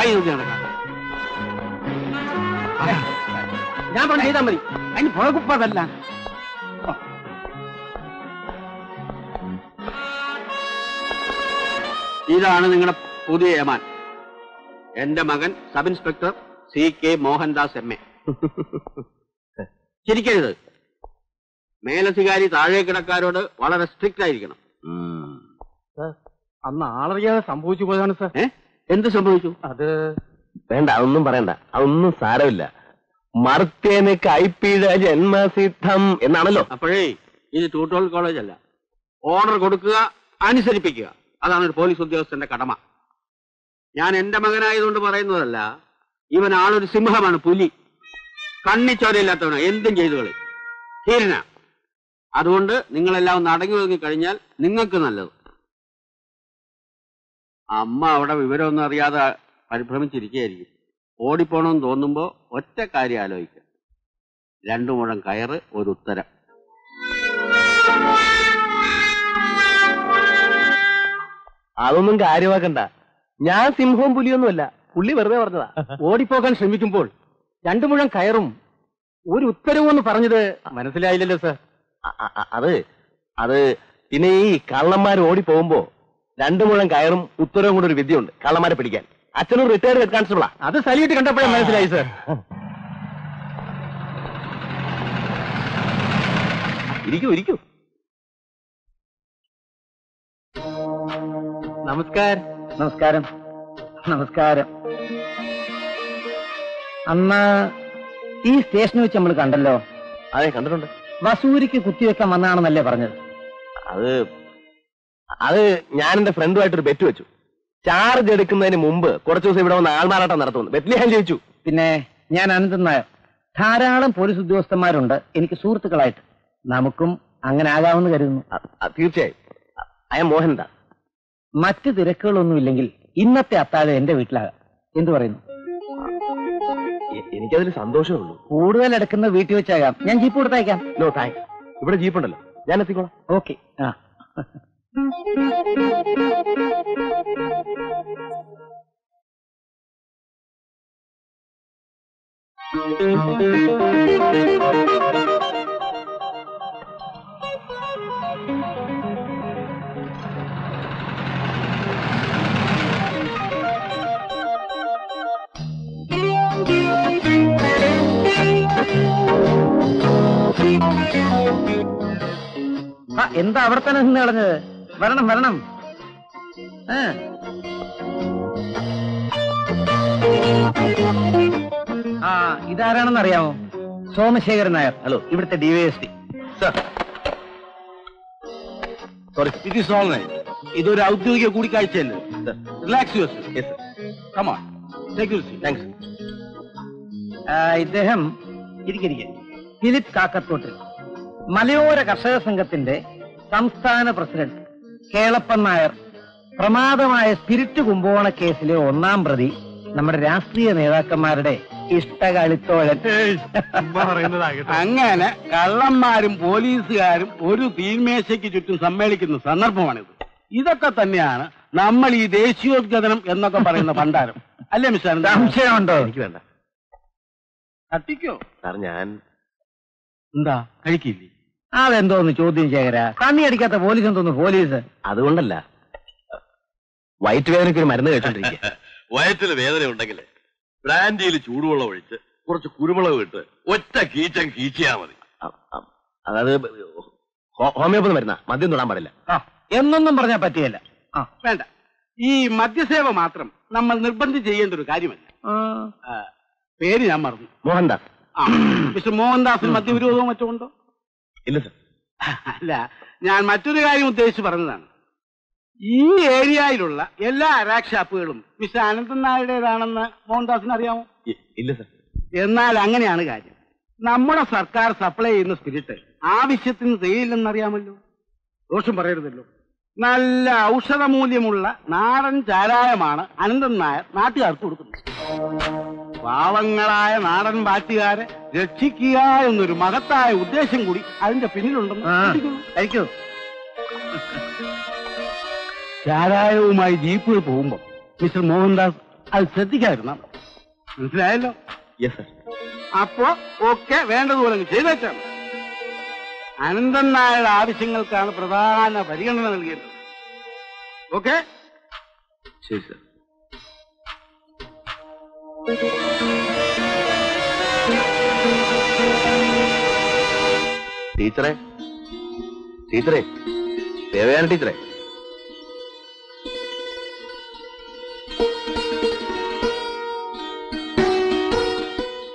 ആയിരം ഞാൻ പണം ചെയ്താൽ മതി. അതിന് പുഴകുപ്പതല്ല. ഇതാണ് നിങ്ങളുടെ പുതിയ യമാൻ, എന്റെ മകൻ sub inspector C K Mohandas M A. ചിരിക്കരുത്, മേലധികാരി താഴേക്കിടക്കാരോട് വളരെ സ്ട്രിക്റ്റ് ആയിരിക്കണം. അന്ന് ആളറിയാതെ സംഭവിച്ചു പോയതാണ് സാർ. എന്ത് സംഭവിച്ചു? അത് വേണ്ട, അതൊന്നും പറയണ്ട, അതൊന്നും സാരമില്ല. മർത്തേനെ കൈപ്പീഴ ജന്മസിദ്ധം എന്നാണല്ലോ. അപ്പോഴേ ഇത് ട്യൂട്ടോറിയൽ കോളേജ് അല്ല. ഓർഡർ കൊടുക്കുക, അനുസരിപ്പിക്കുക, അതാണ് ഒരു പോലീസ് ഉദ്യോഗസ്ഥന്റെ കടമ. ഞാൻ എന്റെ മകനായതുകൊണ്ട് പറയുന്നതല്ല. ഇവൻ ആളൊരു സിംഹമാണ്, പുലി, കണ്ണിച്ചോരയില്ലാത്തവനാ, എന്തും ചെയ്തു കളി തീരണ. അതുകൊണ്ട് നിങ്ങളെല്ലാം ഒന്ന് അടങ്ങി ഒതുങ്ങി കഴിഞ്ഞാൽ നിങ്ങൾക്ക് നല്ലത്. അമ്മ അവിടെ വിവരമൊന്നും അറിയാതെ പരിഭ്രമിച്ചിരിക്കുകയായിരിക്കും. ഓടിപ്പോണമെന്ന് തോന്നുമ്പോൾ ഒറ്റ കാര്യം ആലോചിക്കുക, രണ്ടു മുഴം കയറ് ഒരു ഉത്തരം. അതൊന്നും കാര്യമാക്കണ്ട, ഞാൻ സിംഹവും പുലിയൊന്നുമല്ല, പുള്ളി വെറുതെ പറഞ്ഞതാ. ഓടിപ്പോകാൻ ശ്രമിക്കുമ്പോൾ രണ്ടു മുഴം കയറും ഒരു ഉത്തരവും എന്ന് പറഞ്ഞത് മനസ്സിലായില്ലല്ലോ സാർ. അത് അത് പിന്നെ ഈ കള്ളന്മാർ ഓടിപ്പോകുമ്പോ രണ്ടു മുഴം കയറും ഉത്തരവും കൂടെ ഒരു വിദ്യയുണ്ട് കള്ളന്മാരെ പിടിക്കാൻ. അച്ഛനും റിട്ടയർഡ് ഹെഡ് കോൺസ്റ്റബിളാ. അത് സല്യൂട്ട് കണ്ടപ്പോഴേ മനസ്സിലായി സാർ. ഇരിക്കൂ ഇരിക്കൂ. നമസ്കാരം. നമസ്കാരം നമസ്കാരം. അന്ന് ഈ സ്റ്റേഷനിൽ വെച്ച് നമ്മൾ കണ്ടല്ലോ. അതെ കണ്ടിട്ടുണ്ട്. വസൂരിക്ക് കുത്തിവെക്കാൻ വന്നാണെന്നല്ലേ പറഞ്ഞത്? അത് അത് ഞാൻ എന്റെ ഫ്രണ്ടുമായിട്ടൊരു ബെറ്റ് വെച്ചു. ചാർജ് എടുക്കുന്നതിന് മുമ്പ് കുറച്ചു ദിവസം ഇവിടെ വന്ന് ആൾമാറാട്ടം നടത്തുന്നു. ബെറ്റിൽ ഞാൻ ജയിച്ചു. പിന്നെ ഞാൻ അനന്തൻ നായർ. ധാരാളം പോലീസ് ഉദ്യോഗസ്ഥന്മാരുണ്ട് എനിക്ക് സുഹൃത്തുക്കളായിട്ട്. നമുക്കും അങ്ങനെ ആകാമെന്ന് കരുതുന്നു. തീർച്ചയായും. അയാൾ മോഹൻദാ. മറ്റ് തിരക്കുകളൊന്നും ഇല്ലെങ്കിൽ ഇന്നത്തെ അത്താഴം എന്റെ വീട്ടിലാകാം. എന്തു പറയുന്നു? എനിക്കതിൽ സന്തോഷമുള്ളൂ. കൂടുതൽ എടുക്കുന്ന വീട്ടിൽ വെച്ചാകാം. ഞാൻ ജീപ്പ് കൊടുത്തയക്കാം. നോ താങ്ക്സ്, ഇവിടെ ജീപ്പ് ഉണ്ടല്ലോ, ഞാൻ എത്തിക്കോളാം. ഓക്കെ. ആ എന്താ അവിടെ തന്നെ നിന്ന് കളഞ്ഞത്? വരണം വരണം. ആ ഇതാരാണെന്ന് അറിയാമോ? സോമശേഖരൻ നായർ. ഹലോ, ഇവിടുത്തെ DYSP. Sorry, it is online. ഇതൊരു ഔദ്യോഗിക കൂടിക്കാഴ്ചയല്ലേ. Relax yourself. Yes sir. Come on. Security. Thanks. ഇദ്ദേഹം ഇരിക്കേ ഫിലിപ്പ് കാക്കത്തോട്ട്, മലയോര കർഷക സംഘത്തിന്റെ സംസ്ഥാന പ്രസിഡന്റ് കേളപ്പൻ നായർ. പ്രമാദമായ സ്പിരിറ്റ് കുംഭകോണ കേസിലെ ഒന്നാം പ്രതി, നമ്മുടെ രാഷ്ട്രീയ നേതാക്കന്മാരുടെ ഇഷ്ടകളിത്തോഴൻ. അങ്ങനെ കള്ളന്മാരും പോലീസുകാരും ഒരു തീന്മേശയ്ക്ക് ചുറ്റും സമ്മേളിക്കുന്ന സന്ദർഭമാണിത്. ഇതൊക്കെ തന്നെയാണ് നമ്മൾ ഈ ദേശീയോദ്ഗതനം എന്നൊക്കെ പറയുന്ന ഭണ്ഡാരം അല്ലേ മിസ്റ്റർ? സംശയമുണ്ടോ? എനിക്ക് വേണ്ട. കത്തിക്കോ സാർ. ഞാൻ എന്താ കഴിക്കില്ലേ? അതെന്തോന്ന് ചോദ്യം ശേഖരാ, കണ്ണി അടിക്കാത്ത പോലീസ് എന്തോന്ന് പോലീസ്? അതുകൊണ്ടല്ല, വയറ്റുവേദനയ്ക്ക് ഒരു മരുന്ന് കഴിച്ചോണ്ടിരിക്കുക. വയറ്റിൽ വേദന ഉണ്ടെങ്കിൽ ബ്രാൻഡിയിൽ ചൂടുവെള്ളം ഒഴിച്ച് കുറച്ച് കുരുമുളക് ഇട്ട് ഒറ്റ കീച്ചൻ കീച്ചിയാ മതി. അതായത് ഹോമിയോപ്പതി മരുന്നാ, മദ്യം തൊടാൻ പാടില്ല എന്നൊന്നും പറഞ്ഞാൽ പറ്റിയല്ല. വേണ്ട, ഈ മദ്യസേവ മാത്രം നമ്മൾ നിർബന്ധം ചെയ്യേണ്ട ഒരു കാര്യമല്ല. പേര് ഞാൻ മറന്നു. മോഹൻദാസ്. മിസ്റ്റർ മോഹൻദാസിന് മദ്യവിരോധവും മറ്റോ ഉണ്ടോ? ഇല്ല സർ. അല്ല, ഞാൻ മറ്റൊരു കാര്യം ഉദ്ദേശിച്ച് പറഞ്ഞതാണ്. ഈ ഏരിയയിലുള്ള എല്ലാ അരാക് ഷാപ്പുകളും മിസ്റ്റർ അനന്തൻ നായരുടേതാണെന്ന് മോഹൻദാസിന് അറിയാമോ? ഇല്ല സർ. എന്നാൽ അങ്ങനെയാണ് കാര്യം. നമ്മുടെ സർക്കാർ സപ്ലൈ ചെയ്യുന്ന സ്പിരിറ്റ് ആവശ്യത്തിന് തേയില്ലെന്നറിയാമല്ലോ. ദോഷം പറയരുതല്ലോ. നല്ല ഔഷധ മൂല്യമുള്ള നാടൻ ചാരായമാണ് അനന്തൻ നായർ നാട്ടുകാർക്ക് കൊടുക്കുന്നത്. പാവങ്ങളായ നാടൻ പാറ്റുകാരെ രക്ഷിക്കുക എന്നൊരു മഹത്തായ ഉദ്ദേശം കൂടി അതിന്റെ പിന്നിലുണ്ടെന്ന്. ചാരായവുമായി ജീപ്പുകൾ പോകുമ്പോൾ മിസ്റ്റർ മോഹൻദാസ് അത് ശ്രദ്ധിക്കാതിരുന്നാ മതി. മനസ്സിലായല്ലോ? Yes sir. അപ്പോ ഒക്കെ വേണ്ടതുപോലെ ചെയ്തേച്ചാൽ മതി. അനന്തൻ നായരുടെ ആവശ്യങ്ങൾക്കാണ് പ്രധാന പരിഗണന നൽകിയത്. ഓക്കെ? ശരി സർ. ടീച്ചറെ, ടീച്ചറെ, ദേവയാണ് ടീച്ചറെ.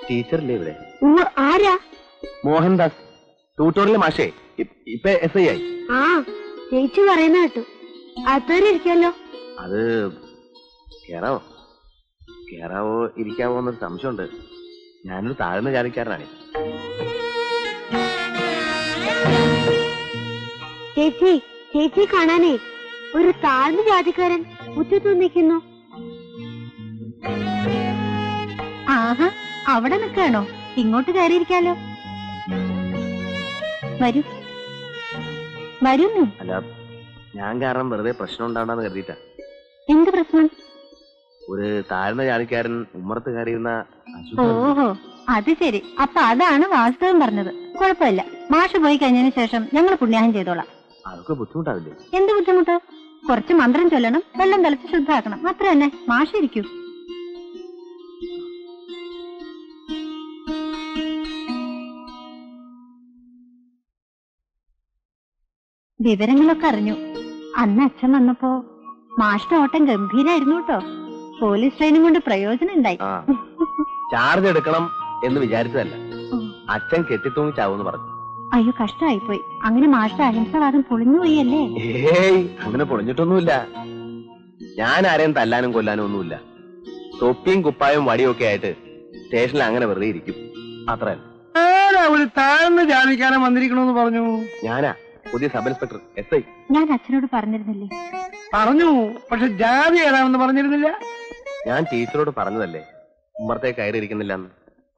ടീച്ചറല്ലേ ഇവിടെ? ആരാ? മോഹൻദാസ് ട്യൂട്ടോറിയൽ മാഷേ, ഇപ്പൊ എസ് ഐ ആയി. ആ ചേച്ചി പറയുന്ന കേട്ടു. അകത്തേരിക്കല്ലോ. അത് കേറാവോ കേറാവോ ഇരിക്കാവോ എന്നൊരു സംശയമുണ്ട്. ഞാനൊരു താഴ്ന്ന ജാതിക്കാരനാണ്. ചേച്ചി, ചേച്ചി കാണാനേ ഒരു താഴ്ന്ന ജാതിക്കാരൻ മുറ്റത്ത് നിൽക്കുന്നു. ആഹാ, അവിടെ നിൽക്കാണോ? ഇങ്ങോട്ട് കയറിയിരിക്കാലോ. വരൂ വരുന്നു. അല്ല, ഞാൻ കാരണം വെറുതെ പ്രശ്നം ഉണ്ടാവണ്ടെന്ന് കരുതിയിട്ടാ. എന്ത് പ്രശ്നം? ഒരു താഴ്ന്ന ജാതിക്കാരൻ ഉമ്മറത്ത് കയറിയിരുന്ന. ഓഹോ, അത് ശരി. അപ്പൊ അതാണ് വാസ്തവം പറഞ്ഞത്. കുഴപ്പമില്ല, മാഷ് പോയി കഴിഞ്ഞതിന് ശേഷം ഞങ്ങൾ പുണ്യാഹം ചെയ്തോളാം. അതൊക്കെ ബുദ്ധിമുട്ടാവില്ലേ? എന്ത് ബുദ്ധിമുട്ട്? കുറച്ച് മന്ത്രം ചൊല്ലണം, വെള്ളം തളിച്ച് ശുദ്ധാക്കണം, അത്ര തന്നെ. മാഷ് ഇരിക്കൂ. വിവരങ്ങളൊക്കെ അറിഞ്ഞു. അന്ന് അച്ഛൻ വന്നപ്പോ മാഷിന്റെ ഓട്ടം ഗംഭീരായിരുന്നു കേട്ടോ. പോലീസ് ട്രെയിനും കൊണ്ട് പ്രയോജനം ഉണ്ടായി. ചാർജ് എടുക്കണം എന്ന് വിചാരിച്ചതല്ല, അച്ഛൻ കെട്ടിത്തൂങ്ങിച്ചാവൂന്ന് പറഞ്ഞു. അയ്യോ, കഷ്ടമായി പോയി. അങ്ങനെ മാഷിന്റെ അഹിംസവാദം പൊളിഞ്ഞുപോയി അല്ലേ? ഏയ്, അങ്ങനെ പൊളിഞ്ഞിട്ടൊന്നുമില്ല. ഞാൻ ആരെയും തല്ലാനും കൊല്ലാനും ഒന്നുമില്ല. തൊപ്പിയും കുപ്പായും വടിയൊക്കെ ആയിട്ട് സ്റ്റേഷനിൽ അങ്ങനെ വെറുതെ ഇരിക്കും, അത്ര. ഒരു താഴ്ന്ന ജാതിക്കാരൻ വന്നിരിക്കണമെന്ന് പറഞ്ഞു. ഞാനാ പുതിയ സബ് ഇൻസ്പെക്ടർ, എസ് ഐ. ഞാൻ അച്ഛനോട് പറഞ്ഞിരുന്നില്ലേ? പറഞ്ഞു, പക്ഷെ ജാതി ഏതാണെന്ന് പറഞ്ഞിരുന്നില്ല. ഞാൻ ടീച്ചറോട് പറഞ്ഞതല്ലേ ഉമ്മറത്തെ കയറി ഇരിക്കുന്നില്ലെന്ന്.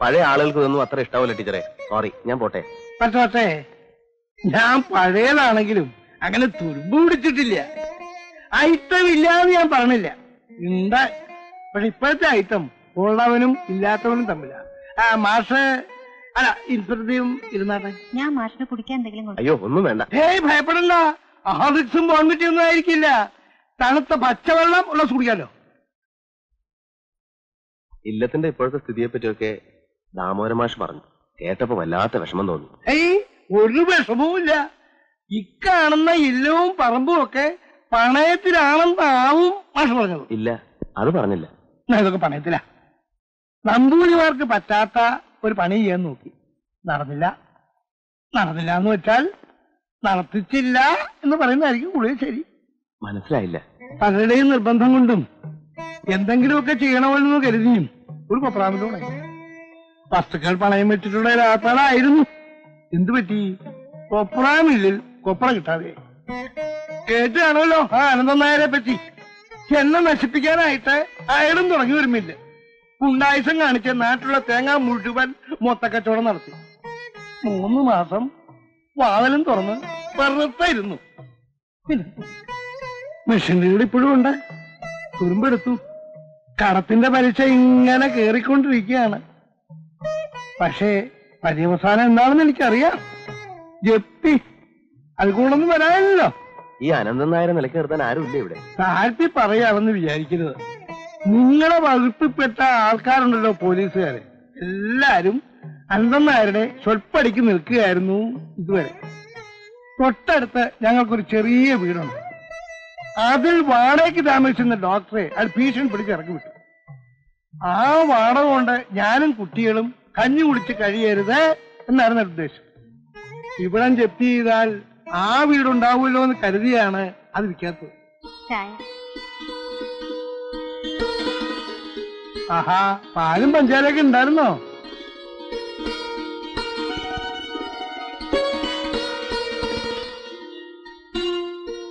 പഴയ ആളുകൾക്ക് ഇതൊന്നും അത്ര ഇഷ്ടാവൂല ടീച്ചറെ. സോറി, ഞാൻ പോട്ടെ. പക്ഷേ പക്ഷേ ഞാൻ പഴയതാണെങ്കിലും അങ്ങനെ തുരുമ്പ് പിടിച്ചിട്ടില്ല. ഐറ്റം ഇല്ലാന്ന് ഞാൻ പറഞ്ഞില്ല. എന്താ പക്ഷെ ഇപ്പോഴത്തെ ഐറ്റം ഉള്ളവനും ഇല്ലാത്തവനും തമ്മിലാ. ആ മാഷ് അല്ല ഇൻസ്പെക്ടറും ഇരുന്നാട്ടെ. ഞാൻ മാഷിനെ കുടിക്കാൻ എന്തെങ്കിലും. അയ്യോ, ഒന്നും വേണ്ട. ഏയ്, ഭയപ്പെടല്ല. ഹോർലിക്സും ബോൺവിറ്റിയും ഒന്നും ആയിരിക്കില്ല. തണുത്ത പച്ചവെള്ളം ഉള്ള കുടിക്കാലോ. ഇല്ലത്തിന്റെ ഇപ്പോഴത്തെ സ്ഥിതിയെ പറ്റിയൊക്കെ ദാമോരമാഷ് പറഞ്ഞു. കേട്ടപ്പോ വല്ലാത്ത വിഷമം തോന്നി. ഏയ്, ഒരു വിഷമവും ഇല്ല. ഇക്കാണുന്ന ഇല്ലവും പറമ്പും ഒക്കെ പണയത്തിലാണെന്നാവും മാഷ് പറഞ്ഞത്. ഇല്ല, അത് പറഞ്ഞില്ല. ഇതൊക്കെ പണയത്തിലാ. നമ്പൂതിരിമാർക്ക് പറ്റാത്ത ഒരു പണി ചെയ്യാൻ നോക്കി, നടന്നില്ല. നടന്നില്ല എന്ന് വെച്ചാൽ നടത്തിച്ചില്ല എന്ന് പറയുന്നതായിരിക്കും കൂടുതൽ ശരി. മനസ്സിലായില്ല. പലരുടെയും നിർബന്ധം കൊണ്ടും എന്തെങ്കിലുമൊക്കെ ചെയ്യണമെന്ന് കരുതിയും ഒരു കൊപ്രാമിലൂടെ വസ്തുക്കൾ പണയം വെച്ചിട്ടുള്ള ഒരാളായിരുന്നു. എന്തു പറ്റി? കൊപ്രാമില്ലിൽ കൊപ്ര കിട്ടാതെ. കേട്ടാണല്ലോ ആ അനന്തൻ നായരെ പറ്റി. എന്നെ നശിപ്പിക്കാനായിട്ട് അയാളും തുടങ്ങി വരുമില്ല. ഉണ്ടായസം കാണിച്ച് നാട്ടിലുള്ള തേങ്ങ മുഴുവൻ മൊത്തക്കച്ചവടം നടത്തി. 3 മാസം വാതിലും തുറന്ന് വെറുത്തായിരുന്നു. മെഷീനറിയുടെ ഇപ്പോഴും ഉണ്ട്. തുരുമ്പെടുത്തു. കടത്തിന്റെ പലിശ ഇങ്ങനെ കേറിക്കൊണ്ടിരിക്കുകയാണ്. പക്ഷേ പര്യവസാനം എന്താണെന്ന് എനിക്കറിയാം. ജപ്തി. അത് കൂടൊന്നും വരാനല്ലോ. ഈ അനന്തൻ നായരെ നിലയ്ക്ക് നിർത്താൻ ആരുമില്ല ഇവിടെ. താഴ്ത്തി പറയാമെന്ന് വിചാരിക്കരുത്. നിങ്ങളെ വകുപ്പിൽപ്പെട്ട ആൾക്കാരുണ്ടല്ലോ പോലീസുകാരെ, എല്ലാരും അനന്തൻ നായരുടെ സ്വൽപ്പടിക്ക് നിൽക്കുകയായിരുന്നു ഇതുവരെ. തൊട്ടടുത്ത് ഞങ്ങൾക്കൊരു ചെറിയ വീടുണ്ട്. അതിൽ വാടകയ്ക്ക് താമസിക്കുന്ന ഡോക്ടറെ അത് ഭീഷണി പിടിച്ച് ഇറക്കി വിട്ടു. ആ വാടക കൊണ്ട് ഞാനും കുട്ടികളും കഞ്ഞി കുടിച്ച് കഴിയരുത് എന്നായിരുന്നു ഉദ്ദേശം. ഇവിടം ജപ്തി ചെയ്താൽ ആ വീടുണ്ടാവുമല്ലോ എന്ന് കരുതിയാണ് അത് വിൽക്കാത്തത്. ആഹാ, പാലും പഞ്ചാരൊക്കെ ഉണ്ടായിരുന്നോ?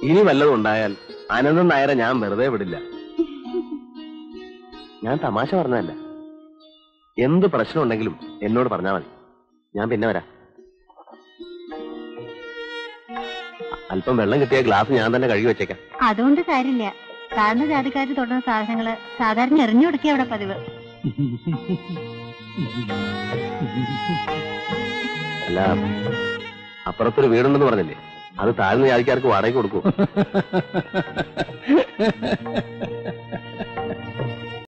ഇനി വല്ലതും ഉണ്ടായാൽ അനന്തൻ നായരെ ഞാൻ വെറുതെ വിടില്ല. ഞാൻ തമാശ പറഞ്ഞതല്ല. എന്ത് പ്രശ്നം ഉണ്ടെങ്കിലും എന്നോട് പറഞ്ഞാൽ മതി. ഞാൻ പിന്നെ വരാം. അല്പം വെള്ളം കിട്ടിയ ഗ്ലാസ് ഞാൻ തന്നെ കഴുകി വെച്ചേക്കാം. അതുകൊണ്ട് കാര്യമില്ല. താഴ്ന്ന ജാതിക്കാർ തുടരുന്ന സാധനങ്ങള് സാധാരണ എറിഞ്ഞു കൊടുക്കുക അവിടെ പതിവ്. അല്ല അപ്പുറത്തൊരു വീടുണ്ടെന്ന് പറഞ്ഞില്ലേ, അത് താഴ്ന്ന ജാതിക്കാർക്ക് വാടക കൊടുക്കും.